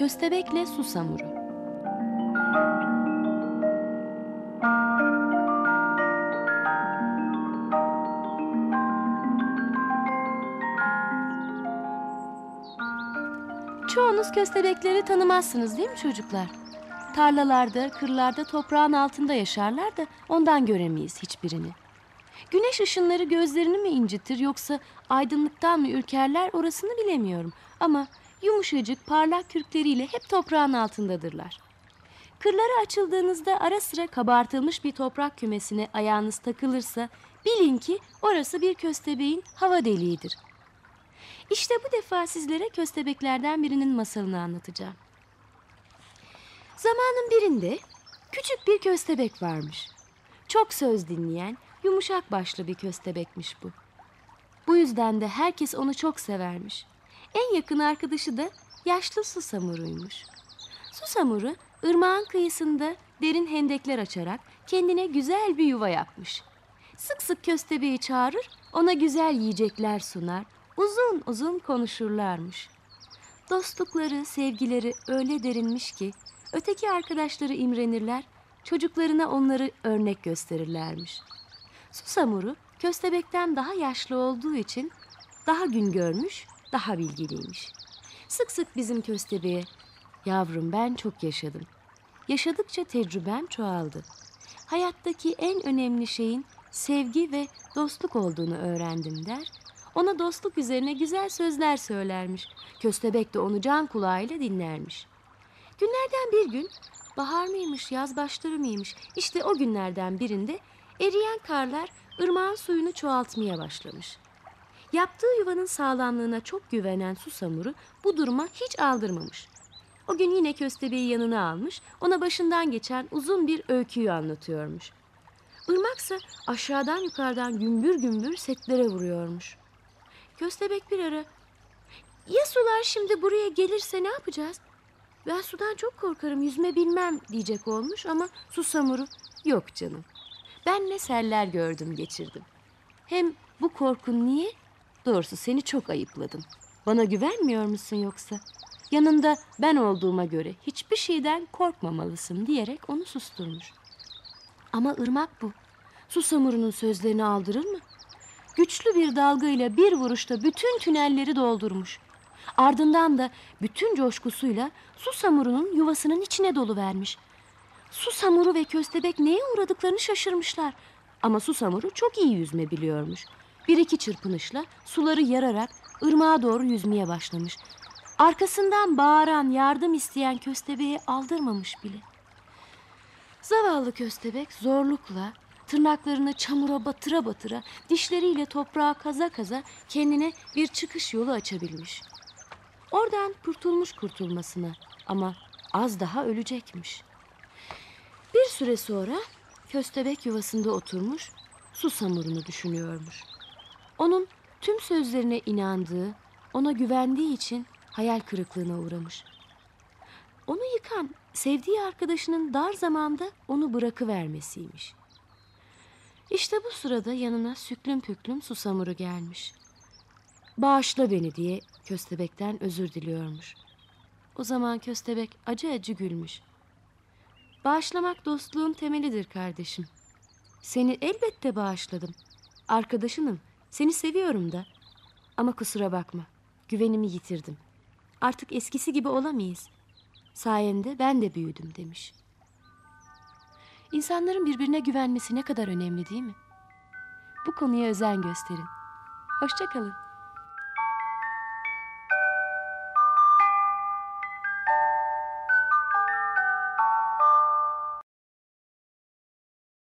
Köstebekle Su Samuru. Çoğunuz köstebekleri tanımazsınız değil mi çocuklar? Tarlalarda, kırlarda, toprağın altında yaşarlar da ondan göremeyiz hiçbirini. Güneş ışınları gözlerini mi incitir yoksa aydınlıktan mı ürkerler orasını bilemiyorum. Ama yumuşacık, parlak kürkleriyle hep toprağın altındadırlar. Kırlara açıldığınızda ara sıra kabartılmış bir toprak kümesine ayağınız takılırsa bilin ki orası bir köstebeğin hava deliğidir. İşte bu defa sizlere köstebeklerden birinin masalını anlatacağım. Zamanın birinde küçük bir köstebek varmış. Çok söz dinleyen, yumuşak başlı bir köstebekmiş bu. Bu yüzden de herkes onu çok severmiş. En yakın arkadaşı da yaşlı su samuruymuş. Su samuru ırmağın kıyısında derin hendekler açarak kendine güzel bir yuva yapmış. Sık sık köstebeği çağırır, ona güzel yiyecekler sunar, uzun uzun konuşurlarmış. Dostlukları, sevgileri öyle derinmiş ki öteki arkadaşları imrenirler, çocuklarına onları örnek gösterirlermiş. Su samuru köstebekten daha yaşlı olduğu için daha gün görmüş, daha bilgiliymiş. Sık sık bizim köstebeğe, "Yavrum ben çok yaşadım. Yaşadıkça tecrübem çoğaldı. Hayattaki en önemli şeyin sevgi ve dostluk olduğunu öğrendim" der. Ona dostluk üzerine güzel sözler söylermiş. Köstebek de onu can kulağıyla dinlermiş. Günlerden bir gün, bahar mıymış, yaz başları mıymış, işte o günlerden birinde eriyen karlar ırmağın suyunu çoğaltmaya başlamış. Yaptığı yuvanın sağlamlığına çok güvenen su samuru bu duruma hiç aldırmamış. O gün yine köstebeği yanına almış, ona başından geçen uzun bir öyküyü anlatıyormuş. Irmaksa aşağıdan yukarıdan gümbür gümbür setlere vuruyormuş. Köstebek bir ara, "Ya sular şimdi buraya gelirse ne yapacağız? Ben sudan çok korkarım, yüzme bilmem" diyecek olmuş ama su samuru, "Yok canım. Ben ne seller gördüm geçirdim. Hem bu korkun niye? Doğrusu seni çok ayıpladım. Bana güvenmiyor musun yoksa? Yanında ben olduğuma göre hiçbir şeyden korkmamalısın" diyerek onu susturmuş. Ama ırmak bu. Su samurunun sözlerini aldırır mı? Güçlü bir dalgayla bir vuruşta bütün tünelleri doldurmuş. Ardından da bütün coşkusuyla su samurunun yuvasının içine doluvermiş. Su samuru ve köstebek neye uğradıklarını şaşırmışlar. Ama su samuru çok iyi yüzme biliyormuş. Bir iki çırpınışla suları yararak ırmağa doğru yüzmeye başlamış. Arkasından bağıran, yardım isteyen köstebeğe aldırmamış bile. Zavallı köstebek zorlukla, tırnaklarını çamura batıra batıra, dişleriyle toprağa kaza kaza kendine bir çıkış yolu açabilmiş. Oradan kurtulmuş kurtulmasına ama az daha ölecekmiş. Bir süre sonra köstebek yuvasında oturmuş, su samurunu düşünüyormuş. Onun tüm sözlerine inandığı, ona güvendiği için hayal kırıklığına uğramış. Onu yıkan, sevdiği arkadaşının dar zamanda onu bırakıvermesiymiş. İşte bu sırada yanına süklüm püklüm su samuru gelmiş. "Bağışla beni" diye köstebekten özür diliyormuş. O zaman köstebek acı acı gülmüş. "Bağışlamak dostluğun temelidir kardeşim. Seni elbette bağışladım. Arkadaşınım, seni seviyorum da. Ama kusura bakma, güvenimi yitirdim. Artık eskisi gibi olamayız. Sayende ben de büyüdüm" demiş. İnsanların birbirine güvenmesi ne kadar önemli değil mi? Bu konuya özen gösterin. Hoşça kalın.